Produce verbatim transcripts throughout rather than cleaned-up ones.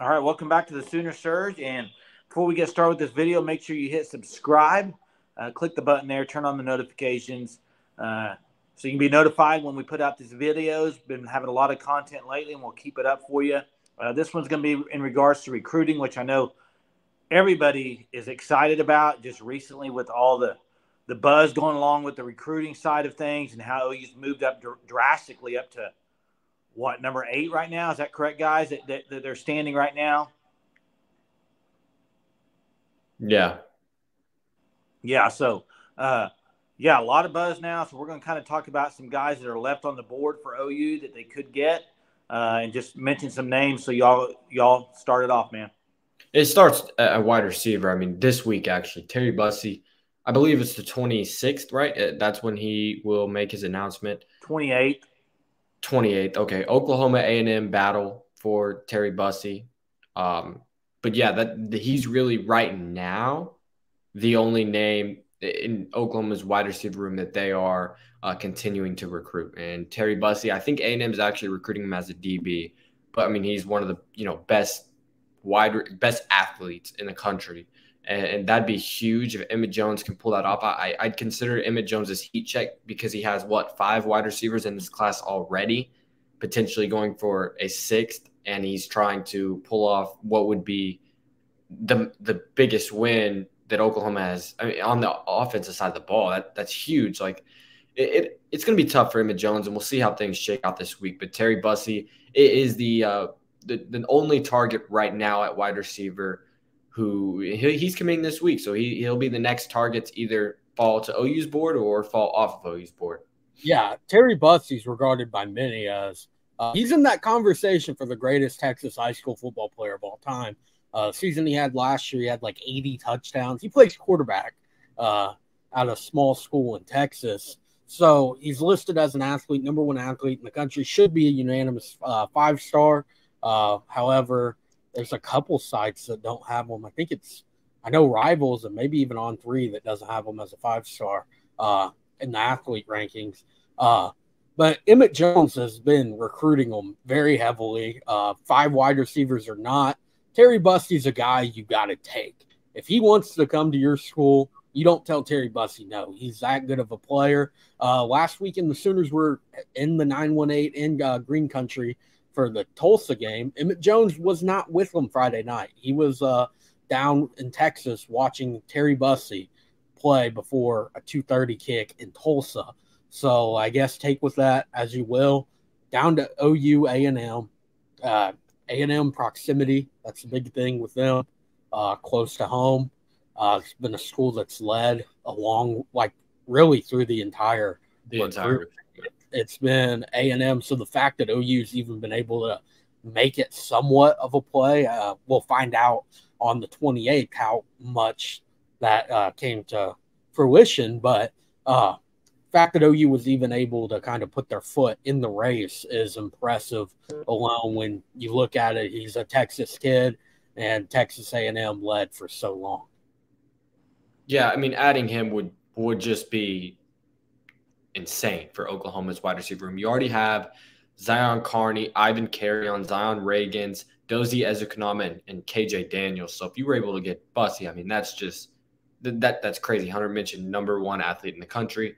All right, welcome back to the Sooner Surge. And before we get started with this video, make sure you hit subscribe. Uh, click the button there. Turn on the notifications uh, so you can be notified when we put out these videos. Been having a lot of content lately, and we'll keep it up for you. Uh, this one's going to be in regards to recruiting, which I know everybody is excited about just recently with all the, the buzz going along with the recruiting side of things and how O U's moved up dr- drastically up to, what, number eight right now? Is that correct, guys, that, that, that they're standing right now? Yeah. Yeah, so, uh, yeah, a lot of buzz now. So we're going to kind of talk about some guys that are left on the board for O U that they could get. Uh, and just mention some names. So y'all, y'all started off, man. It starts at wide receiver. I mean, this week, actually, Terry Bussey, I believe it's the twenty-sixth, right? That's when he will make his announcement. twenty-eighth. twenty-eighth. Okay. Oklahoma A and M battle for Terry Bussey. Um, but yeah, that he's really right now the only name in Oklahoma's wide receiver room that they are uh, continuing to recruit. And Terry Bussey, I think A and M is actually recruiting him as a D B, but I mean, he's one of the, you know, best wide, best athletes in the country. And, and that'd be huge if Emmett Jones can pull that off. I, I'd consider Emmett Jones's heat check because he has what, five wide receivers in this class already, potentially going for a sixth. And he's trying to pull off what would be the, the biggest win that Oklahoma has, I mean, on the offensive side of the ball. That that's huge. Like it, it it's going to be tough for Emmett Jones, and we'll see how things shake out this week. But Terry Bussey is the, uh, the the only target right now at wide receiver who he's committing this week. So he he'll be the next target to either fall to O U's board or fall off of O U's board. Yeah, Terry Bussey's regarded by many as uh, he's in that conversation for the greatest Texas high school football player of all time. Uh, season he had last year, he had like eighty touchdowns. He plays quarterback uh, out of small school in Texas. So he's listed as an athlete, number one athlete in the country. Should be a unanimous uh, five-star. Uh, however, there's a couple sites that don't have him. I think it's – I know Rivals and maybe even On three that doesn't have him as a five-star uh, in the athlete rankings. Uh, but Emmett Jones has been recruiting him very heavily. Uh, five wide receivers or not. Terry Bussey's a guy you got to take. If he wants to come to your school, you don't tell Terry Bussey no. He's that good of a player. Uh, last weekend, the Sooners were in the nine one eight in uh, Green Country for the Tulsa game. Emmett Jones was not with them Friday night. He was uh, down in Texas watching Terry Bussey play before a two thirty kick in Tulsa. So I guess take with that as you will. Down to O U, A and M. Uh, A and M proximity, that's the big thing with them, uh, close to home. Uh, it's been a school that's led along, like, really through the entire the entire. It's been A and M, so the fact that O U's even been able to make it somewhat of a play, uh, we'll find out on the twenty-eighth how much that uh, came to fruition. But uh, the fact that O U was even able to kind of put their foot in the race is impressive alone when you look at it. He's a Texas kid, and Texas A and M led for so long. Yeah, I mean, adding him would would just be insane for Oklahoma's wide receiver room. You already have Zion Carney, Ivan Carrion, Zion Reagans, Dozie Ezukanama, and, and K J Daniels. So if you were able to get Bussey, I mean, that's just that that's crazy. Hunter mentioned number one athlete in the country.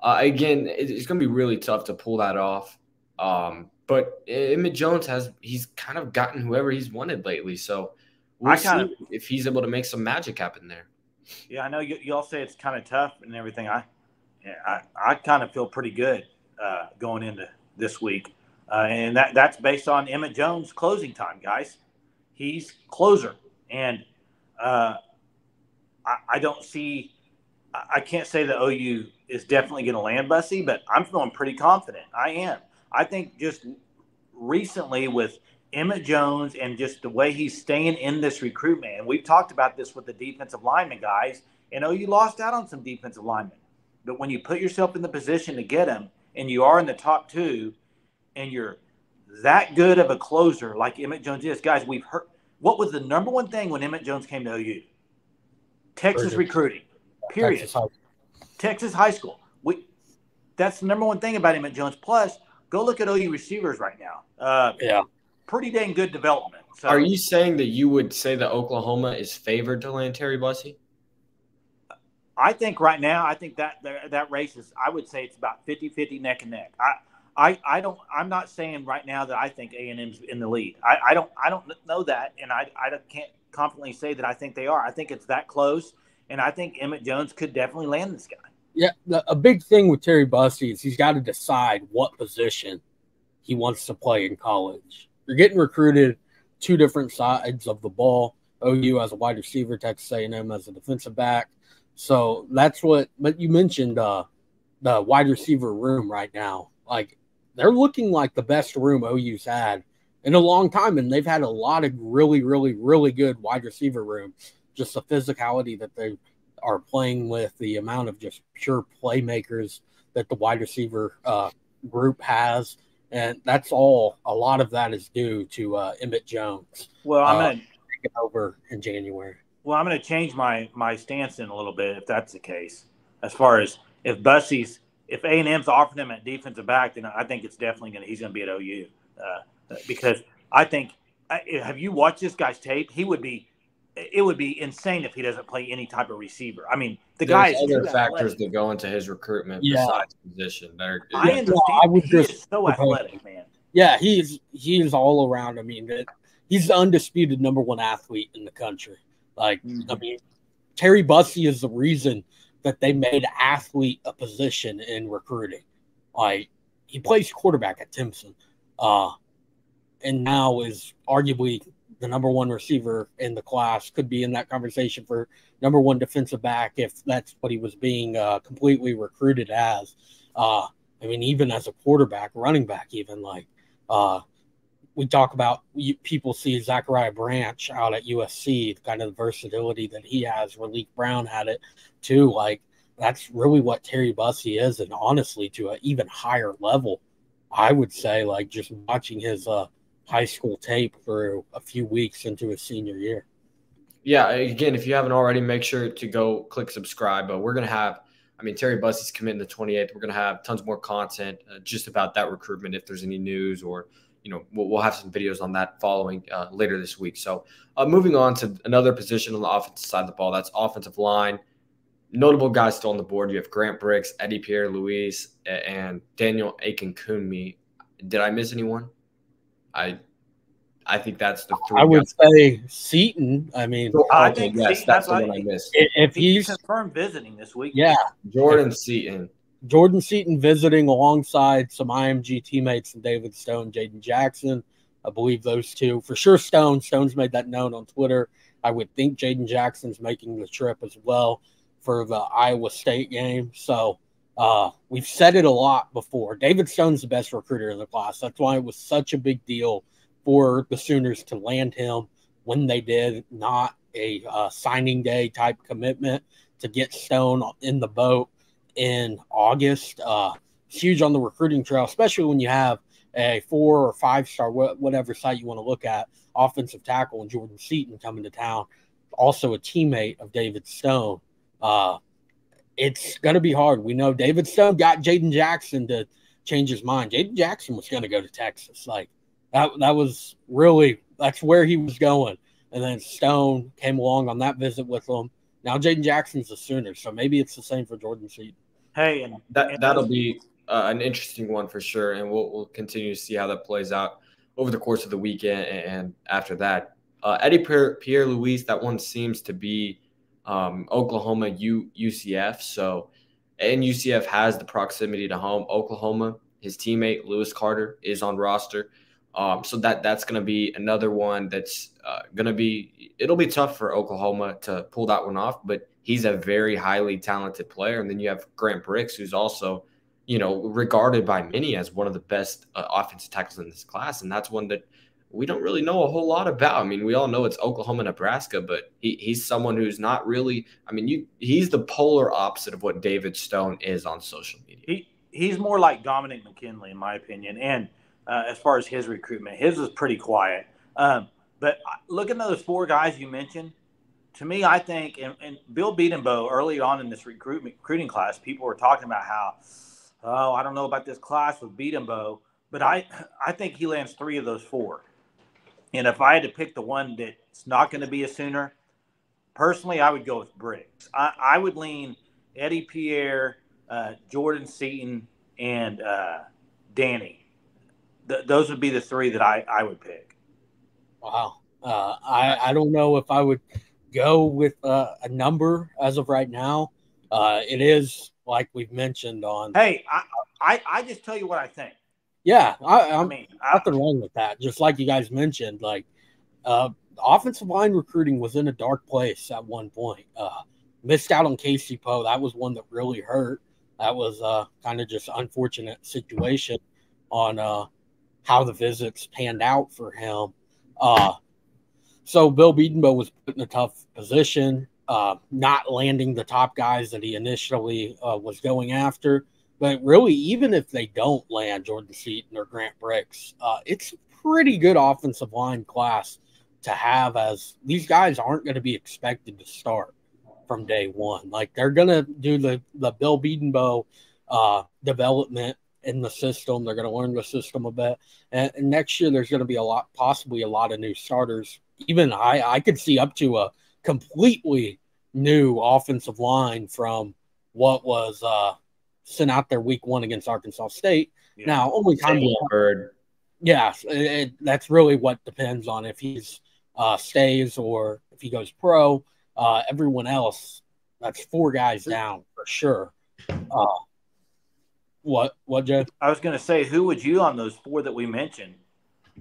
Uh, again, it's going to be really tough to pull that off. Um, but Emmett Jones has – he's kind of gotten whoever he's wanted lately. So we'll I kinda, see if he's able to make some magic happen there. Yeah, I know you, you all say it's kind of tough and everything. I I, I kind of feel pretty good uh, going into this week. Uh, and that, that's based on Emmett Jones' closing time, guys. He's closer. And uh, I, I don't see – I can't say that O U – is definitely going to land Bussey, but I'm feeling pretty confident. I am. I think just recently with Emmett Jones and just the way he's staying in this recruitment, and we've talked about this with the defensive lineman guys, and O U lost out on some defensive linemen. But when you put yourself in the position to get them and you are in the top two and you're that good of a closer like Emmett Jones is, guys, we've heard – what was the number one thing when Emmett Jones came to O U? Texas recruiting, period. Texas. Texas high school. We, that's the number one thing about Emmett Jones. Plus, go look at O U receivers right now. Uh, yeah. pretty dang good development. So, are you saying that you would say that Oklahoma is favored to land Terry Bussey? I think right now, I think that that race is, I would say it's about fifty fifty neck and neck. I, I, I don't, I'm not saying right now that I think A and M's in the lead. I, I don't, I don't know that. And I, I can't confidently say that I think they are. I think it's that close. And I think Emmett Jones could definitely land this guy. Yeah. A big thing with Terry Bussey is he's got to decide what position he wants to play in college. You're getting recruited two different sides of the ball. O U as a wide receiver, Texas A and M as a defensive back. So that's what, but you mentioned uh, the wide receiver room right now. Like, they're looking like the best room O U's had in a long time, and they've had a lot of really, really, really good wide receiver room. Just the physicality that they are playing with, the amount of just pure playmakers that the wide receiver uh, group has, and that's all. A lot of that is due to uh, Emmett Jones. Well, I'm uh, gonna take over in January. Well, I'm going to change my, my stance in a little bit if that's the case. As far as if Bussey's, if A and M's offering him at defensive back, then I think it's definitely going to, he's going to be at O U. Uh, because I think, have you watched this guy's tape? He would be, it would be insane if he doesn't play any type of receiver. I mean, the There's guy is other factors athletic. that go into his recruitment yeah. besides position. That are, I understand. I would he just, is so athletic, man. Yeah, he's, he's all around. I mean, he's the undisputed number one athlete in the country. Like, I mean, Terry Bussey is the reason that they made athlete a position in recruiting. Like, he plays quarterback at Timpson, uh, and now is arguably the number one receiver in the class, could be in that conversation for number one defensive back if that's what he was being uh, completely recruited as. Uh, I mean, even as a quarterback, running back even, like uh, – we talk about, people see Zachariah Branch out at U S C, the kind of versatility that he has. Relique Brown had it too. Like, that's really what Terry Bussey is, and honestly, to an even higher level, I would say. Like, just watching his uh, high school tape for a few weeks into his senior year. Yeah, again, if you haven't already, make sure to go click subscribe. But we're gonna have, I mean, Terry Bussey's committing the twenty-eighth. We're gonna have tons more content uh, just about that recruitment. If there's any news, or you know, we'll have some videos on that following uh, later this week. So uh, moving on to another position on the offensive side of the ball, that's offensive line. Notable guys still on the board. You have Grant Bricks, Eddie Pierre-Louis, and Daniel Akinkunmi. Did I miss anyone? I I think that's the three. I guys. would say Seaton. I mean, so I think yes, Seaton, that's, that's the one I, I missed. If he's confirmed visiting this week. Yeah. Jordan Seaton. Jordan Seaton visiting alongside some I M G teammates and David Stone, Jaden Jackson. I believe those two. For sure, Stone. Stone's made that known on Twitter. I would think Jaden Jackson's making the trip as well for the Iowa State game. So uh, we've said it a lot before. David Stone's the best recruiter in the class. That's why it was such a big deal for the Sooners to land him when they did, not a uh, signing day type commitment, to get Stone in the boat in August. Uh, huge on the recruiting trail, especially when you have a four or five star, wh whatever site you want to look at, offensive tackle and Jordan Seaton coming to town, also a teammate of David Stone. Uh, it's going to be hard. We know David Stone got Jaden Jackson to change his mind. Jaden Jackson was going to go to Texas. Like, that, that was really, that's where he was going. And then Stone came along on that visit with him. Now Jaden Jackson's the Sooner, so maybe it's the same for Jordan Seaton. Hey, and that and that'll be uh, an interesting one for sure, and we'll we'll continue to see how that plays out over the course of the weekend and after that. Uh, Eddie Pierre-Louis, that one seems to be um, Oklahoma U UCF. So, and U C F has the proximity to home. Oklahoma, his teammate Lewis Carter is on roster. Um, so that that's going to be another one that's uh, going to be – it'll be tough for Oklahoma to pull that one off, but he's a very highly talented player. And then you have Grant Bricks, who's also, you know, regarded by many as one of the best uh, offensive tackles in this class, and that's one that we don't really know a whole lot about. I mean, we all know it's Oklahoma, Nebraska, but he, he's someone who's not really – I mean, you he's the polar opposite of what David Stone is on social media. He, he's more like Dominic McKinley, in my opinion, and – Uh, as far as his recruitment, his was pretty quiet. Um, but looking at those four guys you mentioned, to me, I think, and, and Bill Bietenbow, early on in this recruitment, recruiting class, people were talking about how, oh, I don't know about this class with Bietenbow, but I, I think he lands three of those four. And if I had to pick the one that's not going to be a Sooner, personally, I would go with Bricks. I, I would lean Eddie Pierre, uh, Jordan Seaton, and uh, Danny. Th- those would be the three that I, I would pick. Wow. Uh, I, I don't know if I would go with uh, a number as of right now. Uh, it is, like we've mentioned on – Hey, I, I, I just tell you what I think. Yeah, I, I mean, nothing I, wrong with that. Just like you guys mentioned, like uh, offensive line recruiting was in a dark place at one point. Uh, missed out on Casey Poe. That was one that really hurt. That was uh, kind of just unfortunate situation on uh, how the visits panned out for him. Uh, so Bill Biedenbow was put in a tough position, uh, not landing the top guys that he initially uh, was going after. But really, even if they don't land Jordan Seaton or Grant Bricks, uh, it's a pretty good offensive line class to have, as these guys aren't going to be expected to start from day one. Like, they're going to do the, the Bill Biedenbow uh, development in the system. They're going to learn the system a bit. And, and next year, there's going to be a lot, possibly a lot of new starters. Even I, I could see up to a completely new offensive line from what was uh, – sent out there week one against Arkansas State. Yeah. Now, only time we heard. Yeah, it, it, that's really what depends on if he's uh, stays or if he goes pro. Uh, everyone else, that's four guys down for sure. Uh, what, what, Joe? I was going to say, who would you, on those four that we mentioned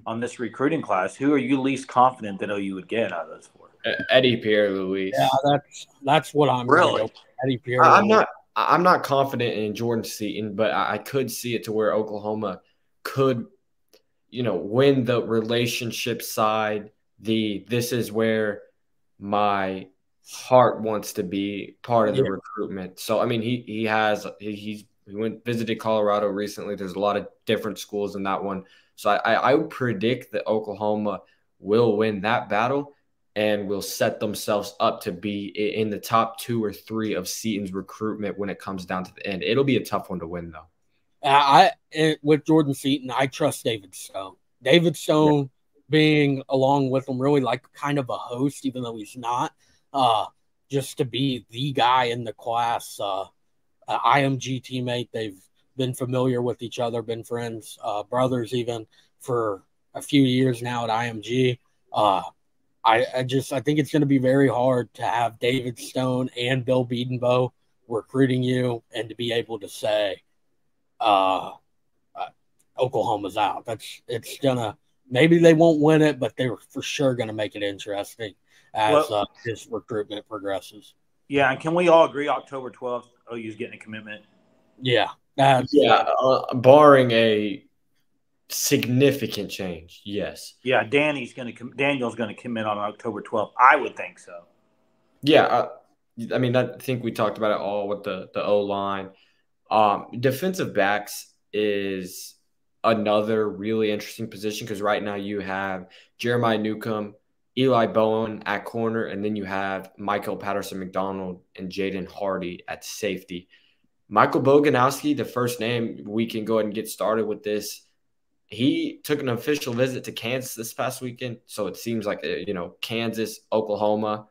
on this recruiting class, who are you least confident that O U would get out of those four? Eddie Pierre-Louis. Yeah, that's that's what I'm really. Go Eddie Pierre-Louis. I'm not. I'm not confident in Jordan Seaton, but I could see it to where Oklahoma could, you know, win the relationship side. The this is where my heart wants to be part of the yeah. recruitment. So I mean, he he has he, he's he went visited Colorado recently. There's a lot of different schools in that one, so I I, I would predict that Oklahoma will win that battle and will set themselves up to be in the top two or three of Seaton's recruitment when it comes down to the end. It'll be a tough one to win, though. Uh, I it, With Jordan Seaton, I trust David Stone. David Stone yeah. being along with him really like kind of a host, even though he's not, uh, just to be the guy in the class, uh, an I M G teammate. They've been familiar with each other, been friends, uh, brothers even, for a few years now at I M G. Uh I, I just I think it's going to be very hard to have David Stone and Bill Biedenbow recruiting you and to be able to say uh, uh, Oklahoma's out. That's it's gonna maybe they won't win it, but they're for sure going to make it interesting as well, uh, this recruitment progresses. Yeah, and can we all agree October twelfth O U's getting a commitment? Yeah, that's, yeah, uh, barring a. significant change, yes. Yeah, Danny's going to Daniel's going to commit on October twelfth. I would think so. Yeah, I, I mean, I think we talked about it all with the the O line. Um, defensive backs is another really interesting position because right now you have Jeremiah Newcomb, Eli Bowen at corner, and then you have Michael Patterson-McDonald and Jaden Hardy at safety. Michael Boganowski, the first name we can go ahead and get started with this. He took an official visit to Kansas this past weekend, so it seems like, you know, Kansas, Oklahoma,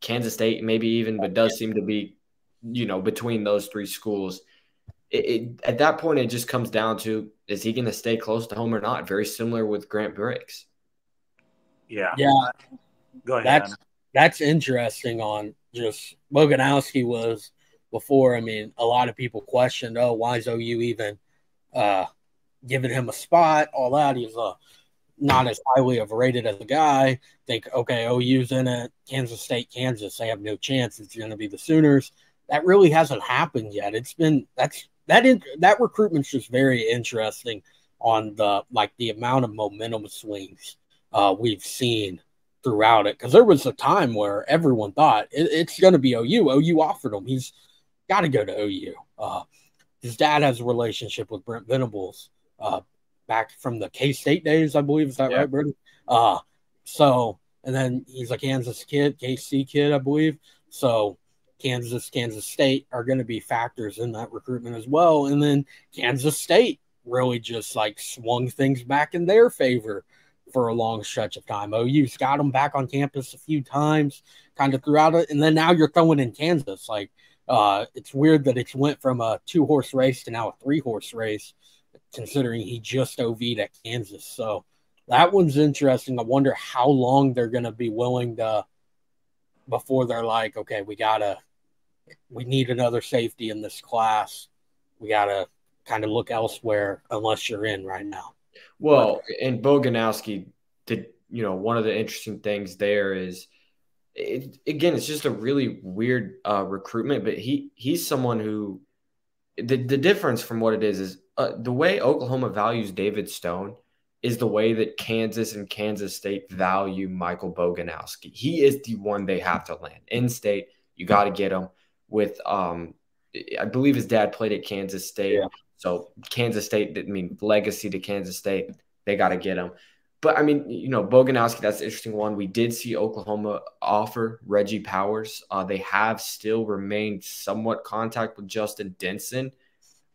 Kansas State, maybe even, but does seem to be, you know, between those three schools. It, it, at that point, it just comes down to, is he going to stay close to home or not? Very similar with Grant Bricks. Yeah. Yeah. Go ahead. That's, that's interesting on just – Boganowski was before, I mean, a lot of people questioned, oh, why is O U even uh, – giving him a spot, all that. He's uh, not as highly of rated as a guy. Think, okay, O U's in it. Kansas State, Kansas, they have no chance. It's going to be the Sooners. That really hasn't happened yet. It's been that's that in, that recruitment's just very interesting on the like the amount of momentum swings uh, we've seen throughout it. Because there was a time where everyone thought it, it's going to be O U. O U offered him. He's got to go to O U. Uh, his dad has a relationship with Brent Venables. Uh, back from the K-State days, I believe. Is that yeah. right, Brittany? Uh, so, and then he's a Kansas kid, K C kid, I believe. So Kansas, Kansas State are going to be factors in that recruitment as well. And then Kansas State really just like swung things back in their favor for a long stretch of time. O U's got him back on campus a few times, kind of throughout it, and then now you're throwing in Kansas. Like, uh, it's weird that it's went from a two-horse race to now a three-horse race, considering he just O V'd at Kansas. So that one's interesting. I wonder how long they're going to be willing to before they're like, okay, we gotta, we need another safety in this class. We gotta kind of look elsewhere unless you're in right now. Well, and Boganowski did, you know, one of the interesting things there is, it, again, it's just a really weird uh, recruitment, but he he's someone who, the, the difference from what it is, is uh, the way Oklahoma values David Stone is the way that Kansas and Kansas State value Michael Boganowski. He is the one they have to land. In-state, you got to get him with, um, I believe his dad played at Kansas State. Yeah. So Kansas State didn't mean legacy to Kansas State. They got to get him. But, I mean, you know, Boganowski, that's an interesting one. We did see Oklahoma offer Reggie Powers. Uh, they have still remained somewhat contact with Justin Denson,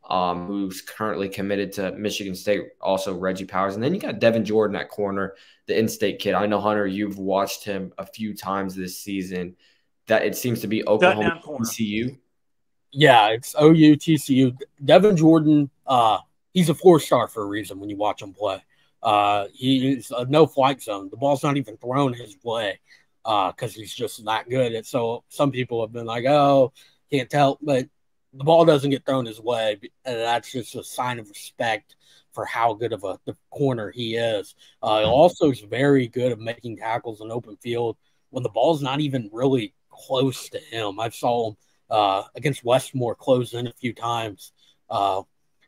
um, who's currently committed to Michigan State, also Reggie Powers. And then you got Devin Jordan at corner, the in-state kid. I know, Hunter, you've watched him a few times this season. That it seems to be Oklahoma T C U. Yeah, it's O U, T C U. Devin Jordan, uh, he's a four-star for a reason when you watch him play. Uh, he's a no-flight zone. The ball's not even thrown his way because uh, he's just not good. And so some people have been like, oh, can't tell. But the ball doesn't get thrown his way, and that's just a sign of respect for how good of a the corner he is. Uh, he also is very good at making tackles in open field when the ball's not even really close to him. I saw him Uh, against Westmore, closed in a few times. Uh,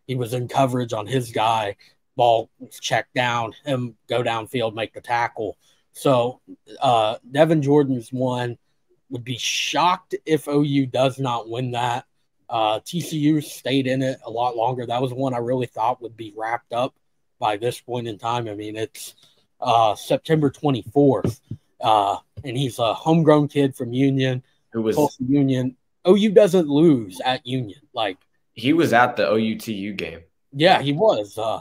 he was in coverage on his guy. Ball was checked down, him go downfield, make the tackle. So uh, Devin Jordan's one. Would be shocked if O U does not win that. Uh, T C U stayed in it a lot longer. That was one I really thought would be wrapped up by this point in time. I mean, it's uh, September twenty-fourth, uh, and he's a homegrown kid from Union. Who was Tulsa Union. O U doesn't lose at Union. Like, he was at the O U T U game. Yeah, he was. Uh,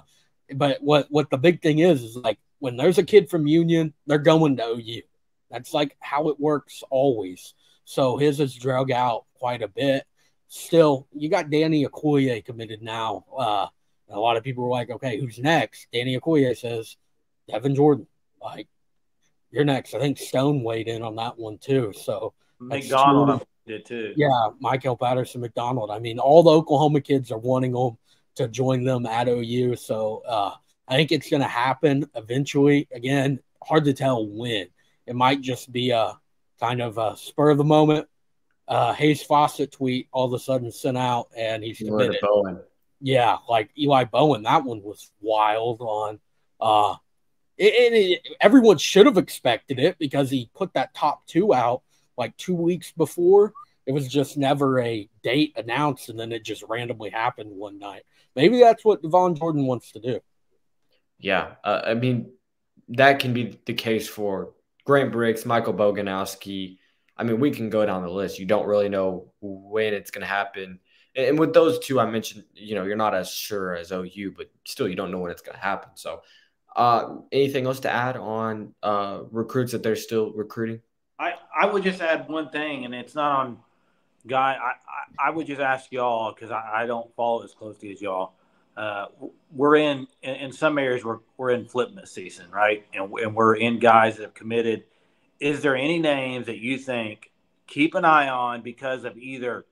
but what, what the big thing is, is like when there's a kid from Union, they're going to O U. That's like how it works always. So his is drug out quite a bit. Still, you got Danny Okoye committed now. Uh, a lot of people were like, okay, who's next? Danny Okoye says, Devin Jordan. Like, you're next. I think Stone weighed in on that one too. So McDonald did too. Yeah, Michael Patterson-McDonald. I mean, all the Oklahoma kids are wanting them to join them at O U. So uh, I think it's going to happen eventually. Again, hard to tell when. It might just be a kind of a spur of the moment. Uh, Hayes Fawcett tweet all of a sudden sent out, and he's committed. Bowen. Yeah, like Eli Bowen. That one was wild on. Uh, it, it, it, everyone should have expected it because he put that top two out like two weeks before. It was just never a date announced, and then it just randomly happened one night. Maybe that's what Devon Jordan wants to do. Yeah, uh, I mean, that can be the case for Grant Bricks, Michael Boganowski. I mean, we can go down the list. You don't really know when it's going to happen. And, and with those two I mentioned, you know, you're not as sure as O U, but still you don't know when it's going to happen. So uh, anything else to add on uh, recruits that they're still recruiting? I, I would just add one thing, and it's not on guy. I, I, I would just ask y'all, because I, I don't follow as closely as y'all. Uh, we're in, in, in some areas, we're, we're in flipment season, right? And, and we're in guys that have committed. Is there any names that you think keep an eye on because of either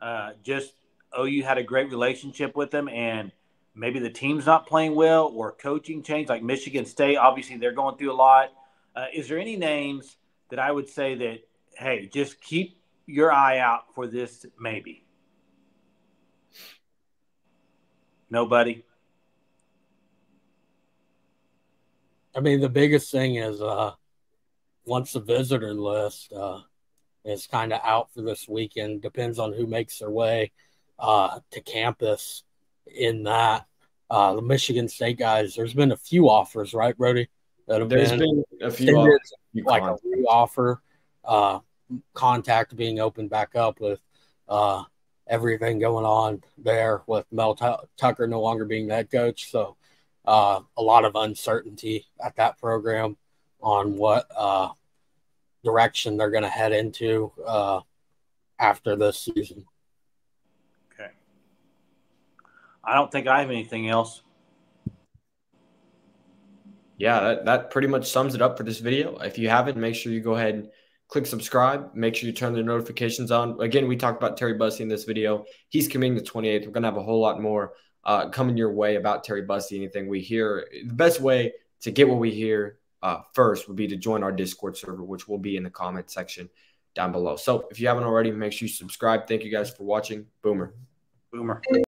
uh, just O U had a great relationship with them and maybe the team's not playing well, or coaching change, like Michigan State? Obviously, they're going through a lot. Uh, is there any names that I would say that, hey, just keep your eye out for this maybe? Nobody? I mean, the biggest thing is uh, once the visitor list uh, is kind of out for this weekend, depends on who makes their way uh, to campus in that. Uh, the Michigan State guys, there's been a few offers, right, Brody? That have There's been, been a few offers. Like a re-offer, uh, contact being opened back up with uh, everything going on there with Mel T- Tucker no longer being head coach. So uh, a lot of uncertainty at that program on what uh, direction they're going to head into uh, after this season. Okay. I don't think I have anything else. Yeah, that, that pretty much sums it up for this video. If you haven't, make sure you go ahead and click subscribe. Make sure you turn the notifications on. Again, we talked about Terry Bussey in this video. He's committing the twenty-eighth. We're going to have a whole lot more uh, coming your way about Terry Bussey. Anything we hear, the best way to get what we hear uh, first would be to join our Discord server, which will be in the comment section down below. So if you haven't already, make sure you subscribe. Thank you guys for watching. Boomer. Boomer.